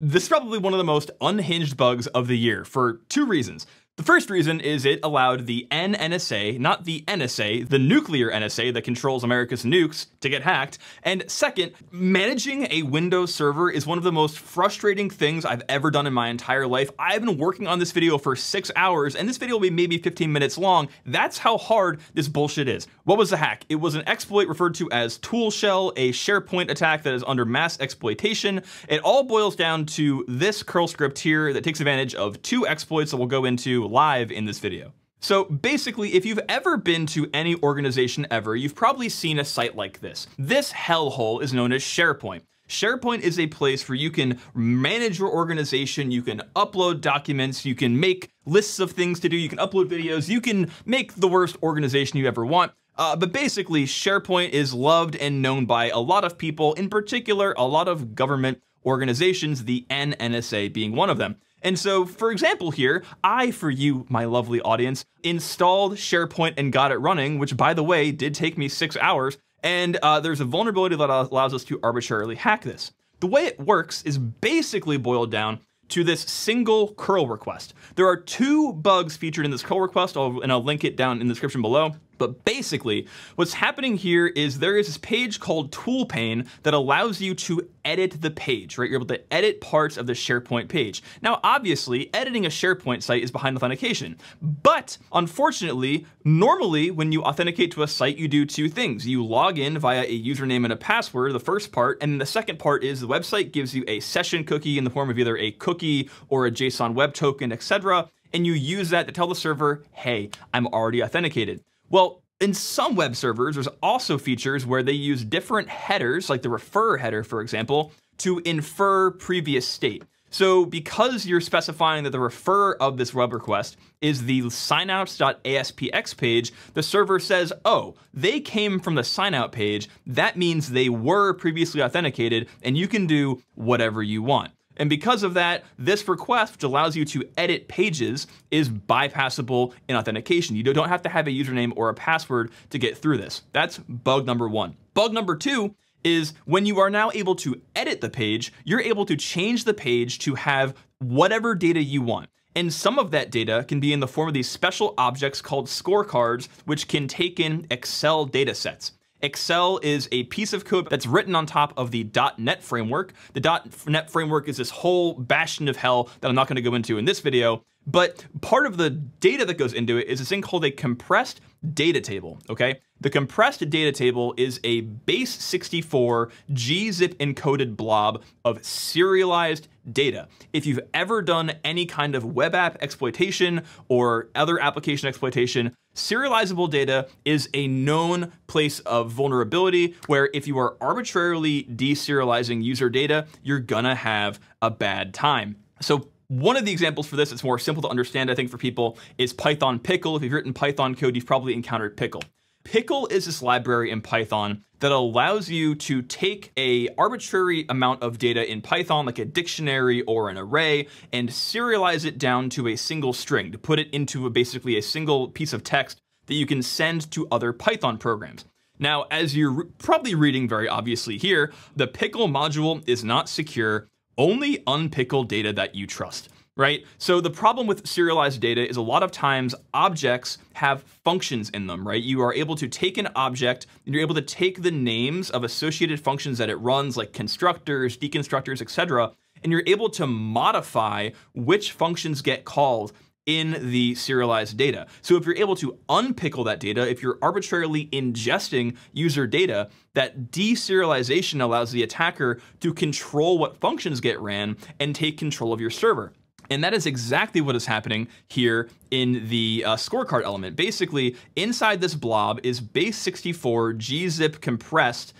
This is probably one of the most unhinged bugs of the year for two reasons. The first reason is it allowed the NNSA, not the NSA, the nuclear NSA that controls America's nukes, to get hacked. And second, managing a Windows server is one of the most frustrating things I've ever done in my entire life. I've been working on this video for 6 hours, and this video will be maybe 15 minutes long. That's how hard this bullshit is. What was the hack? It was an exploit referred to as Tool Shell, a SharePoint attack that is under mass exploitation. It all boils down to this curl script here that takes advantage of two exploits that we'll go into live in this video. So basically, if you've ever been to any organization ever, you've probably seen a site like this. This hellhole is known as SharePoint. SharePoint is a place where you can manage your organization, you can upload documents, you can make lists of things to do, you can upload videos, you can make the worst organization you ever want. But basically, SharePoint is loved and known by a lot of people, in particular, a lot of government organizations, the NNSA being one of them. And so, for example here, I, for you, my lovely audience, installed SharePoint and got it running, which, by the way, did take me 6 hours. And there's a vulnerability that allows us to arbitrarily hack this. The way it works is basically boiled down to this single curl request. There are two bugs featured in this curl request, and I'll link it down in the description below. But basically, what's happening here is there is this page called Tool Pane that allows you to edit the page, right? You're able to edit parts of the SharePoint page. Now, obviously, editing a SharePoint site is behind authentication. But unfortunately, normally when you authenticate to a site, you do two things. You log in via a username and a password, the first part. And the second part is the website gives you a session cookie in the form of either a cookie or a JSON web token, etc. And you use that to tell the server, hey, I'm already authenticated. Well, in some web servers, there's also features where they use different headers, like the refer header, for example, to infer previous state. So because you're specifying that the refer of this web request is the signouts.aspx page, the server says, oh, they came from the signout page. That means they were previously authenticated, and you can do whatever you want. And because of that, this request, which allows you to edit pages, is bypassable in authentication. You don't have to have a username or a password to get through this. That's bug number one. Bug number two is when you are now able to edit the page, you're able to change the page to have whatever data you want. And some of that data can be in the form of these special objects called scorecards, which can take in Excel data sets. Excel is a piece of code that's written on top of the .NET framework. The .NET framework is this whole bastion of hell that I'm not going to go into in this video. But part of the data that goes into it is this thing called a compressed data table, okay? The compressed data table is a base 64 GZIP encoded blob of serialized data. If you've ever done any kind of web app exploitation or other application exploitation, serializable data is a known place of vulnerability where if you are arbitrarily deserializing user data, you're gonna have a bad time. So one of the examples for this, it's more simple to understand, I think, for people, is Python Pickle. If you've written Python code, you've probably encountered Pickle. Pickle is this library in Python that allows you to take an arbitrary amount of data in Python, like a dictionary or an array, and serialize it down to a single string, to put it into basically a single piece of text that you can send to other Python programs. Now, as you're probably reading very obviously here, the Pickle module is not secure. Only unpickle data that you trust, right? So the problem with serialized data is a lot of times objects have functions in them, right? You are able to take an object and you're able to take the names of associated functions that it runs, like constructors, deconstructors, etc., and you're able to modify which functions get called in the serialized data. So if you're able to unpickle that data, if you're arbitrarily ingesting user data, that deserialization allows the attacker to control what functions get ran and take control of your server. And that is exactly what is happening here in the scorecard element. Basically, inside this blob is base 64 gzip compressed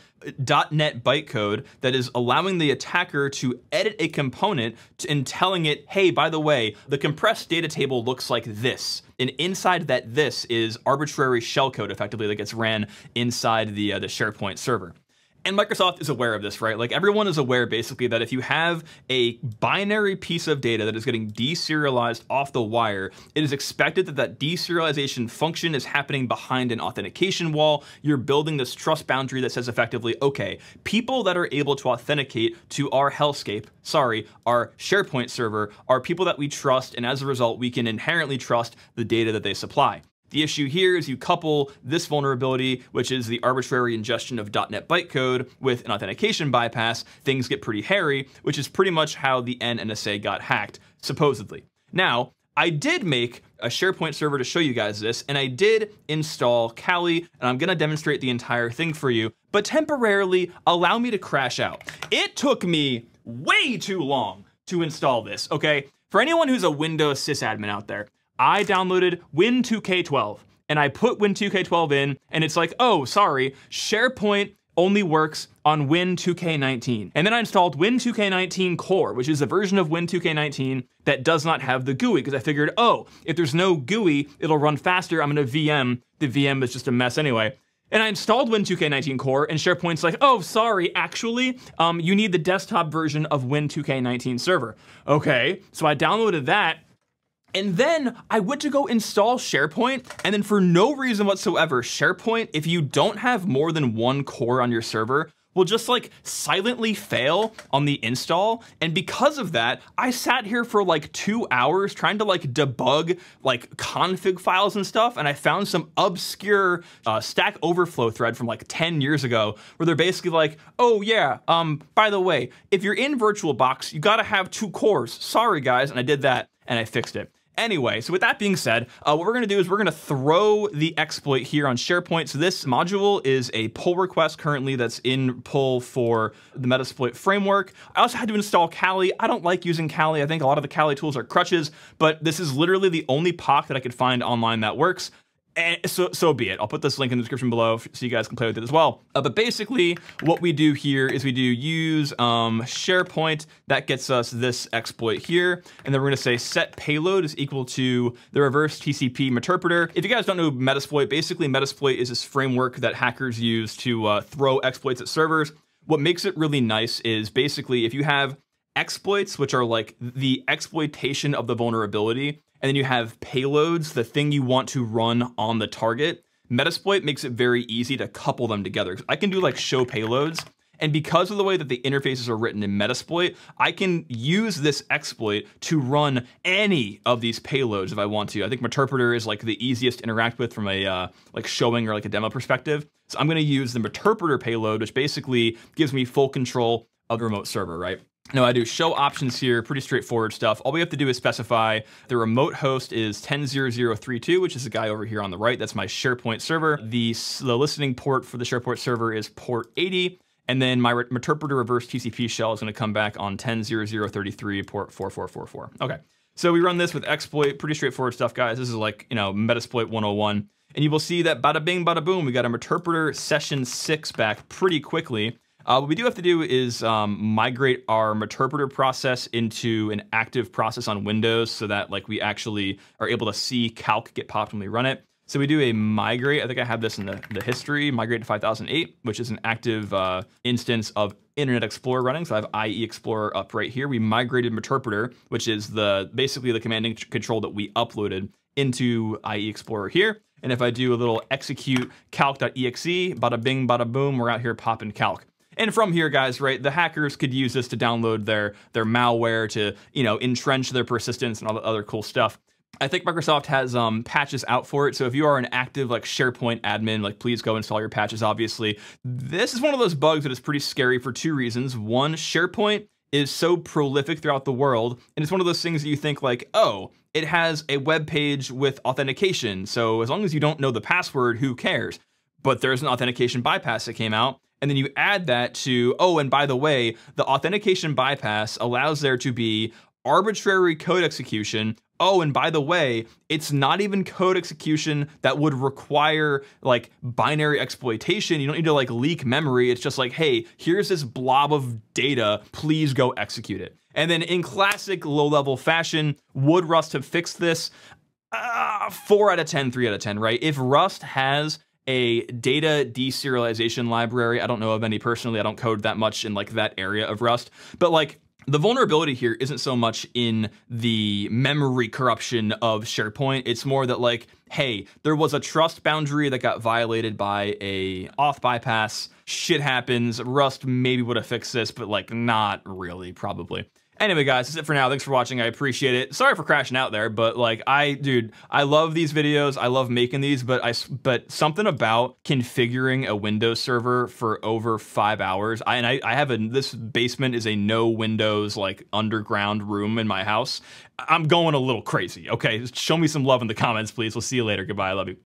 .NET bytecode that is allowing the attacker to edit a component and telling it, hey, by the way, the compressed data table looks like this. And inside that this is arbitrary shellcode, effectively, that gets ran inside the SharePoint server. And Microsoft is aware of this, right? Like everyone is aware basically that if you have a binary piece of data that is getting deserialized off the wire, it is expected that that deserialization function is happening behind an authentication wall. You're building this trust boundary that says effectively, okay, people that are able to authenticate to our hellscape, sorry, our SharePoint server are people that we trust. And as a result, we can inherently trust the data that they supply. The issue here is you couple this vulnerability, which is the arbitrary ingestion of .NET bytecode with an authentication bypass, things get pretty hairy, which is pretty much how the NNSA got hacked, supposedly. Now, I did make a SharePoint server to show you guys this, and I did install Kali, and I'm gonna demonstrate the entire thing for you, but temporarily allow me to crash out. It took me way too long to install this, okay? For anyone who's a Windows sysadmin out there, I downloaded Win 2K12 and I put Win 2K12 in and it's like, oh, sorry, SharePoint only works on Win 2K19. And then I installed Win 2K19 Core, which is a version of Win 2K19 that does not have the GUI because I figured, oh, if there's no GUI, it'll run faster. I'm gonna VM. The VM is just a mess anyway. And I installed Win 2K19 Core and SharePoint's like, oh, sorry, actually, you need the desktop version of Win 2K19 server. Okay, so I downloaded that. And then I went to go install SharePoint, and then for no reason whatsoever, SharePoint, if you don't have more than one core on your server, will just like silently fail on the install. And because of that, I sat here for like 2 hours trying to like debug like config files and stuff. And I found some obscure Stack Overflow thread from like 10 years ago where they're basically like, oh yeah, by the way, if you're in VirtualBox, you gotta have two cores. Sorry guys, and I did that and I fixed it. Anyway, so with that being said, what we're gonna do is we're gonna throw the exploit here on SharePoint. So this module is a pull request currently that's in pull for the Metasploit framework. I also had to install Kali. I don't like using Kali. I think a lot of the Kali tools are crutches, but this is literally the only POC that I could find online that works. And so be it. I'll put this link in the description below so you guys can play with it as well. But basically what we do here is we do use SharePoint. That gets us this exploit here. And then we're gonna say set payload is equal to the reverse TCP Meterpreter. If you guys don't know Metasploit, basically Metasploit is this framework that hackers use to throw exploits at servers. What makes it really nice is basically if you have exploits, which are like the exploitation of the vulnerability, and then you have payloads, the thing you want to run on the target. Metasploit makes it very easy to couple them together. I can do like show payloads. And because of the way that the interfaces are written in Metasploit, I can use this exploit to run any of these payloads if I want to. I think Meterpreter is like the easiest to interact with from a like showing or like a demo perspective. So I'm gonna use the Meterpreter payload, which basically gives me full control of the remote server, right? Now I do show options here, pretty straightforward stuff. All we have to do is specify the remote host is 10.0.0.32, which is the guy over here on the right. That's my SharePoint server. The listening port for the SharePoint server is port 80. And then my Meterpreter reverse TCP shell is gonna come back on 10.0.0.33 port 4444. Okay, so we run this with exploit, pretty straightforward stuff, guys. This is like, you know, Metasploit 101. And you will see that bada bing, bada boom, we got a Meterpreter session 6 back pretty quickly. What we do have to do is migrate our Meterpreter process into an active process on Windows so that like we actually are able to see calc get popped when we run it. So we do a migrate, I think I have this in the history, migrate to 5008, which is an active instance of Internet Explorer running. So I have IE Explorer up right here. We migrated Meterpreter, which is basically the command and control that we uploaded into IE Explorer here. And if I do a little execute calc.exe, bada bing, bada boom, we're out here popping calc. And from here, guys, right, the hackers could use this to download their malware to, you know, entrench their persistence and all the other cool stuff. I think Microsoft has patches out for it. So if you are an active like SharePoint admin, like please go install your patches, obviously. This is one of those bugs that is pretty scary for two reasons. One, SharePoint is so prolific throughout the world. And it's one of those things that you think like, oh, it has a web page with authentication. So as long as you don't know the password, who cares? But there's an authentication bypass that came out. And then you add that to, oh, and by the way, the authentication bypass allows there to be arbitrary code execution. Oh, and by the way, it's not even code execution that would require like binary exploitation. You don't need to like leak memory. It's just like, hey, here's this blob of data, please go execute it. And then in classic low-level fashion, would Rust have fixed this? 4 out of 10, 3 out of 10, right? If Rust has a data deserialization library. I don't know of any personally. I don't code that much in like that area of Rust, but like the vulnerability here isn't so much in the memory corruption of SharePoint. It's more that like, hey, there was a trust boundary that got violated by a auth bypass. Shit happens. Rust maybe would have fixed this, but like not really, probably. Anyway, guys, that's it for now. Thanks for watching. I appreciate it. Sorry for crashing out there, but like I love these videos. I love making these, but something about configuring a Windows server for over 5 hours. I have this basement is a no Windows like underground room in my house. I'm going a little crazy. Okay, just show me some love in the comments, please. We'll see you later. Goodbye. I love you.